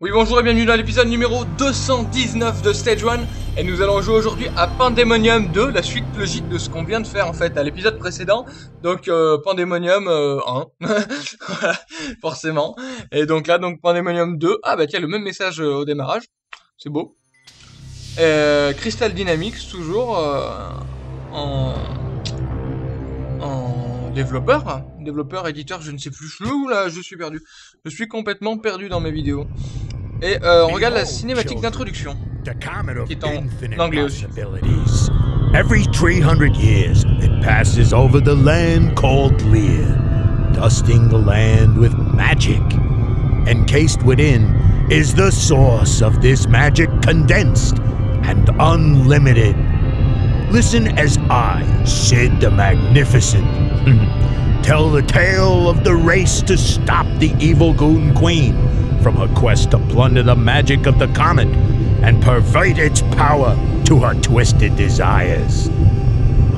Oui, bonjour et bienvenue dans l'épisode numéro 219 de Stage 1. Et nous allons jouer aujourd'hui à Pandemonium 2, la suite logique de ce qu'on vient de faire en fait à l'épisode précédent. Donc Pandemonium 1, voilà, forcément. Et donc là, donc Pandemonium 2, ah bah tiens, le même message au démarrage, c'est beau. Et, Crystal Dynamics, toujours en développeur, éditeur, je ne sais plus, où là, je suis perdu. Je suis complètement perdu dans mes vidéos. Et on regarde la cinématique d'introduction, qui est en anglais aussi. Every 300 years, it passes over the land called Lear, dusting the land with magic. Encased within is the source of this magic, condensed and unlimited. Listen as I, Sid the Magnificent, tell the tale of the race to stop the evil Goon Queen from her quest to plunder the magic of the comet and pervert its power to her twisted desires.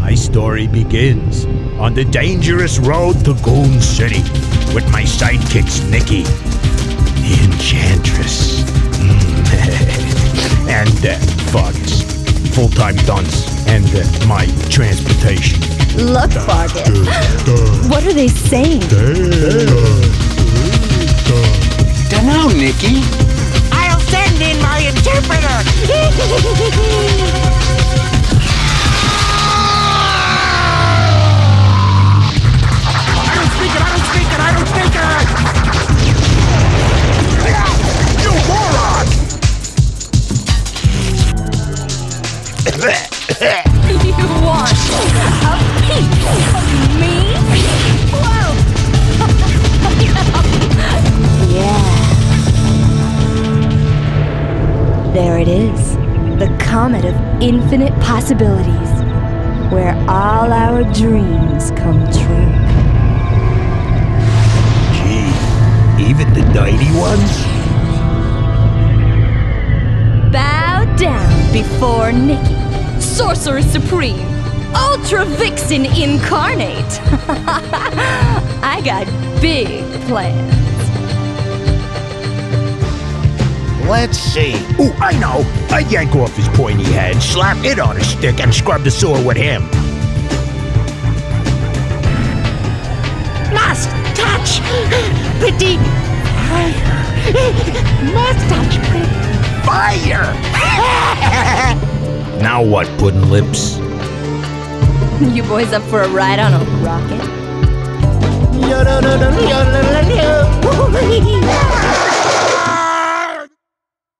My story begins on the dangerous road to Goon City with my sidekicks Nikki, the Enchantress, and Fargus, full-time dunce, and my transportation. Look, Fargus, what are they saying? Now, Nikki, I'll send in my interpreter. I don't speak it. You moron! You want a piece of me? Whoa! Yeah. There it is, the comet of infinite possibilities, where all our dreams come true. Gee, even the nighty ones? Bow down before Nikki, Sorcerer Supreme, Ultra Vixen Incarnate. I got big plans. Let's see. Ooh, I know. I'd yank off his pointy head, slap it on a stick, and scrub the sewer with him. Must touch pretty fire. Must touch pretty fire. Now what, Puddin' Lips? You boys up for a ride on a rocket?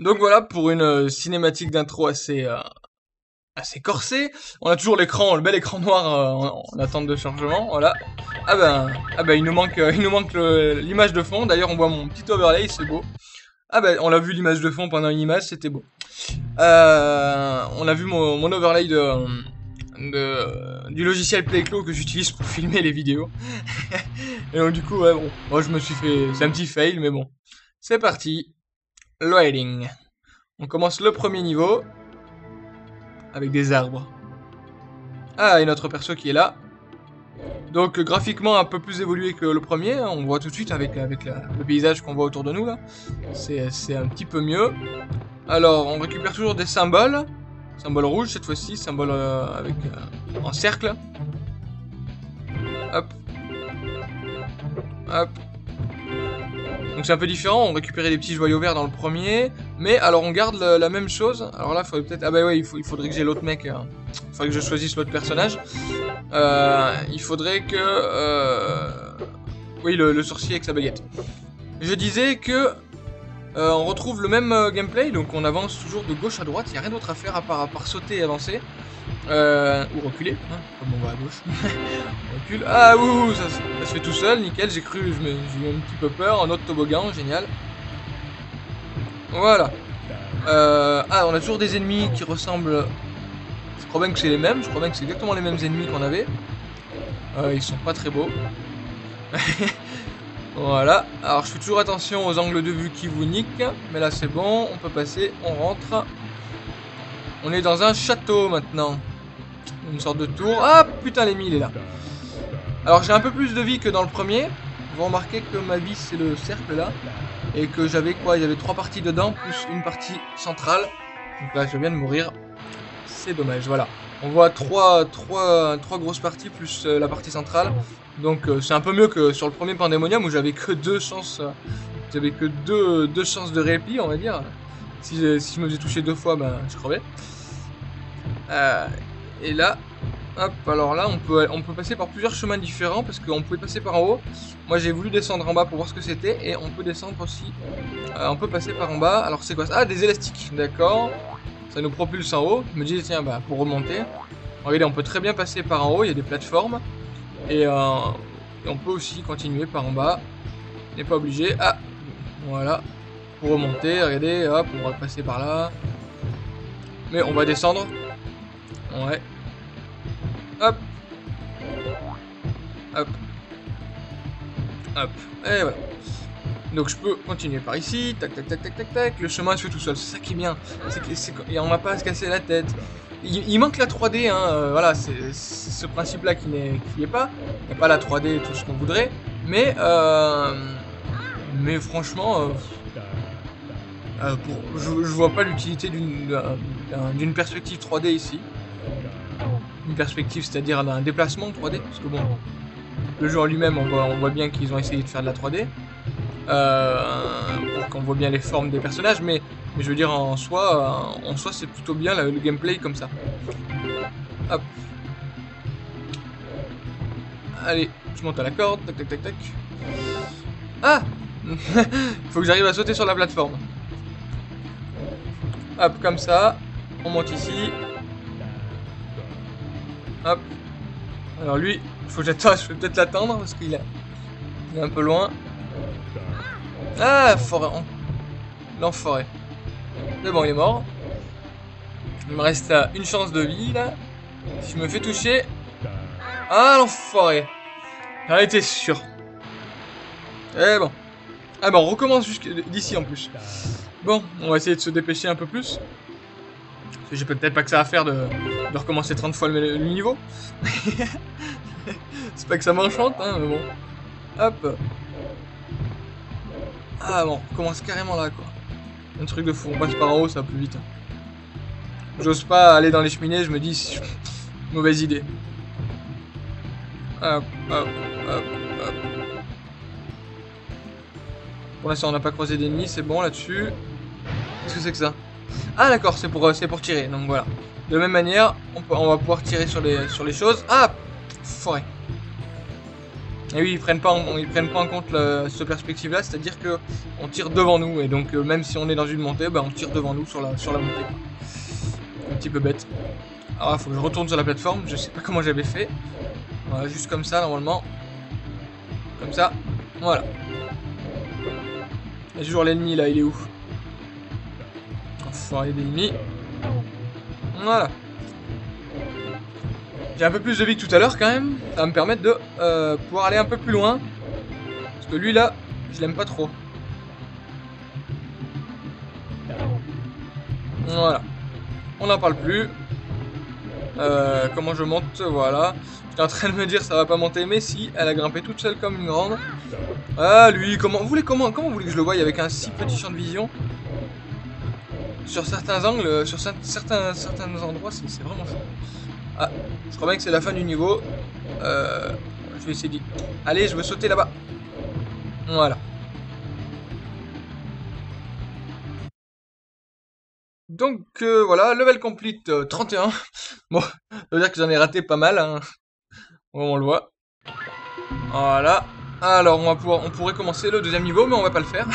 Donc voilà pour une cinématique d'intro assez corsée. On a toujours l'écran, le bel écran noir en attente de chargement. Voilà. Ah ben il nous manque l'image de fond. D'ailleurs on voit mon petit overlay, c'est beau. Ah ben on l'a vu l'image de fond pendant une image, c'était beau. On a vu mon overlay du logiciel PlayClo que j'utilise pour filmer les vidéos. Et donc du coup ouais, bon, moi je me suis fait, c'est un petit fail mais bon, c'est parti. Loading. On commence le premier niveau avec des arbres. Ah, et notre perso qui est là. Donc graphiquement un peu plus évolué que le premier. On voit tout de suite avec le paysage qu'on voit autour de nous là. C'est un petit peu mieux. Alors on récupère toujours des symboles. Symbole rouge cette fois-ci. Symbole en cercle. Hop. Hop. Donc c'est un peu différent, on récupérait des petits joyaux verts dans le premier, mais alors on garde la même chose. Alors là il faudrait peut-être... Ah bah ouais, il faudrait que j'ai l'autre mec, il faudrait que je choisisse l'autre personnage. Il faudrait que... Oui, le sorcier avec sa baguette. Je disais que... on retrouve le même gameplay, donc on avance toujours de gauche à droite, il n'y a rien d'autre à faire à part sauter et avancer. Ou reculer, hein, comme on va à gauche. On recule. Ah ouh, ça se fait tout seul, nickel, j'ai eu un petit peu peur, un autre toboggan, génial. Voilà. Ah, on a toujours des ennemis qui ressemblent... Je crois bien que c'est les mêmes exactement les mêmes ennemis qu'on avait. Ils sont pas très beaux. Voilà. Alors je fais toujours attention aux angles de vue qui vous niquent. Mais là c'est bon, on peut passer, on rentre. On est dans un château maintenant. Une sorte de tour. Ah putain, l'ennemi il est là. Alors j'ai un peu plus de vie que dans le premier. Vous remarquez que ma vie c'est le cercle là. Et que j'avais quoi? Il y avait 3 parties dedans plus une partie centrale. Donc là je viens de mourir. C'est dommage, voilà. On voit trois grosses parties plus la partie centrale. Donc c'est un peu mieux que sur le premier Pandemonium où j'avais que 2 chances. J'avais que 2 chances de répit, on va dire. Si je me faisais toucher 2 fois, ben je crevais. Et là, hop, alors là on peut passer par plusieurs chemins différents parce qu'on pouvait passer par en haut. Moi j'ai voulu descendre en bas pour voir ce que c'était et on peut descendre aussi. On peut passer par en bas. Alors c'est quoi ça? Ah, des élastiques, d'accord. Ça nous propulse en haut. Je me disais tiens, bah pour remonter. Regardez, on peut très bien passer par en haut, il y a des plateformes. Et on peut aussi continuer par en bas. On n'est pas obligé. Ah, voilà. Pour remonter, regardez, hop, on va passer par là. Mais on va descendre. Ouais. Hop. Hop. Hop. Et voilà. Donc je peux continuer par ici. Tac, tac, tac, tac, tac, tac. Le chemin se fait tout seul. C'est ça qui est bien. Et on va pas se casser la tête. Il manque la 3D. Hein. Voilà, c'est ce principe-là qui n'est pas. Il n'y a pas la 3D, tout ce qu'on voudrait. Mais franchement... je vois pas l'utilité d'une perspective 3D ici. Une perspective, c'est-à-dire un déplacement 3D, parce que bon, le jeu en lui-même, on voit bien qu'ils ont essayé de faire de la 3D, pour qu'on voit bien les formes des personnages, mais je veux dire, en soi c'est plutôt bien le gameplay comme ça. Hop. Allez, je monte à la corde, tac tac tac tac. Ah. Faut que j'arrive à sauter sur la plateforme. Hop, comme ça, on monte ici. Hop. Alors lui, faut que j'attende, je vais peut-être l'attendre parce qu'il est un peu loin. Ah, forêt. L'enfoiré. Mais bon, il est mort. Il me reste une chance de vie là. Si je me fais toucher. Ah, l'enfoiré. J'en étais sûr. Eh bon. Ah bah on recommence d'ici en plus. Bon, on va essayer de se dépêcher un peu plus. J'ai peut-être pas que ça à faire de recommencer 30 fois le niveau. C'est pas que ça m'enchante, hein, mais bon. Hop. Ah bon, on commence carrément là, quoi. Un truc de fou, on passe par en haut, ça va plus vite. J'ose pas aller dans les cheminées, je me dis... Mauvaise idée. Hop, hop, hop, hop. Pour l'instant, on n'a pas croisé d'ennemis, c'est bon là-dessus. Qu'est-ce que c'est que ça? Ah d'accord, c'est pour tirer, donc voilà. De même manière, on va pouvoir tirer sur les choses. Ah, forêt. Et oui, ils prennent pas en compte cette perspective-là, c'est-à-dire que on tire devant nous, et donc même si on est dans une montée, bah, on tire devant nous sur la montée. Un petit peu bête. Alors, il faut que je retourne sur la plateforme, je sais pas comment j'avais fait. Voilà, juste comme ça, normalement. Comme ça, voilà. Il y a toujours l'ennemi là, il est où? Enfoiré d'ennemi. Voilà. J'ai un peu plus de vie que tout à l'heure quand même. Ça va me permettre de pouvoir aller un peu plus loin. Parce que lui là, je l'aime pas trop. Voilà. On n'en parle plus. Comment je monte? Voilà. J'étais en train de me dire ça va pas monter, mais si, elle a grimpé toute seule comme une grande. Ah lui, comment vous voulez que je le voie avec un si petit champ de vision? Sur certains angles, sur certains endroits, c'est vraiment chaud. Ah, je crois bien que c'est la fin du niveau. Je vais essayer d'y... Allez, je veux sauter là-bas. Voilà. Donc voilà, level complete 31. Bon, ça veut dire que j'en ai raté pas mal, hein. Bon, on le voit. Voilà. Alors on pourrait commencer le deuxième niveau, mais on va pas le faire.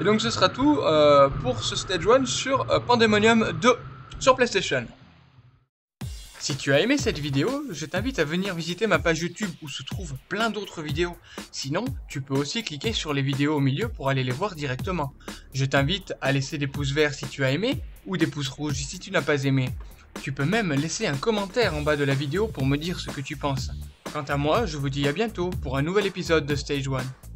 Et donc ce sera tout pour ce Stage 1 sur Pandemonium 2 sur PlayStation. Si tu as aimé cette vidéo, je t'invite à venir visiter ma page YouTube où se trouvent plein d'autres vidéos. Sinon, tu peux aussi cliquer sur les vidéos au milieu pour aller les voir directement. Je t'invite à laisser des pouces verts si tu as aimé ou des pouces rouges si tu n'as pas aimé. Tu peux même laisser un commentaire en bas de la vidéo pour me dire ce que tu penses. Quant à moi, je vous dis à bientôt pour un nouvel épisode de Stage 1.